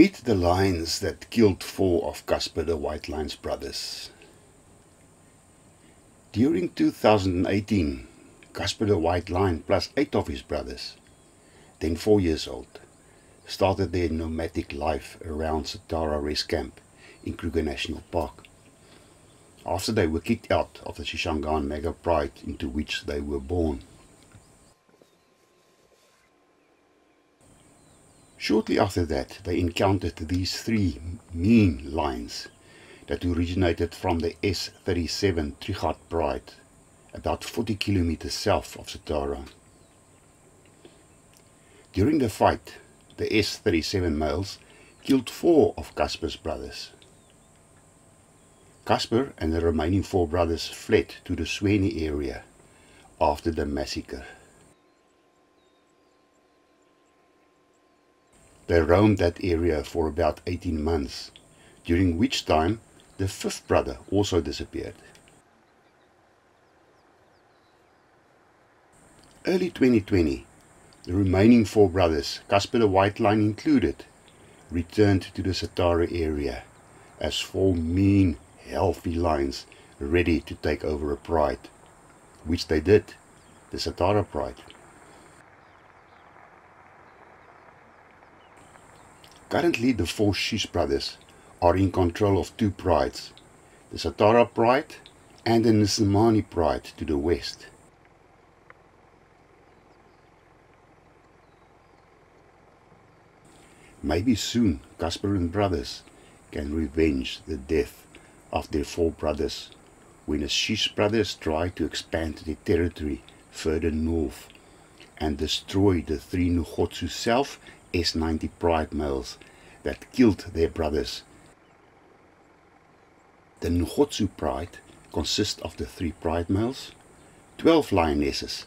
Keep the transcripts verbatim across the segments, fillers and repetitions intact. Meet the lions that killed four of Casper the White Lion's brothers. During two thousand eighteen, Casper the White Lion plus eight of his brothers, then four years old, started their nomadic life around Satara Rest Camp in Kruger National Park, after they were kicked out of the Shishangaan Mega Pride into which they were born. Shortly after that, they encountered these three mean lions that originated from the S thirty-seven Trichardt Pride, about forty kilometers south of Satara. During the fight, the S thirty-seven males killed four of Casper's brothers. Casper and the remaining four brothers fled to the Sweni area after the massacre. They roamed that area for about eighteen months, during which time the fifth brother also disappeared. Early twenty twenty, the remaining four brothers, Casper the White Lion included, returned to the Satara area as four mean, healthy lions ready to take over a pride, which they did, the Satara Pride. Currently, the four Shish brothers are in control of two prides, the Satara Pride and the Nsemani Pride to the west. Maybe soon Casper and brothers can revenge the death of their four brothers when the Shish brothers try to expand their territory further north and destroy the three Ngotso South S ninety Pride males that killed their brothers. The Ngotso Pride consists of the three pride males, twelve lionesses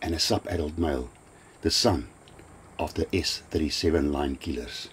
and a sub-adult male, the son of the S thirty-seven lion killers.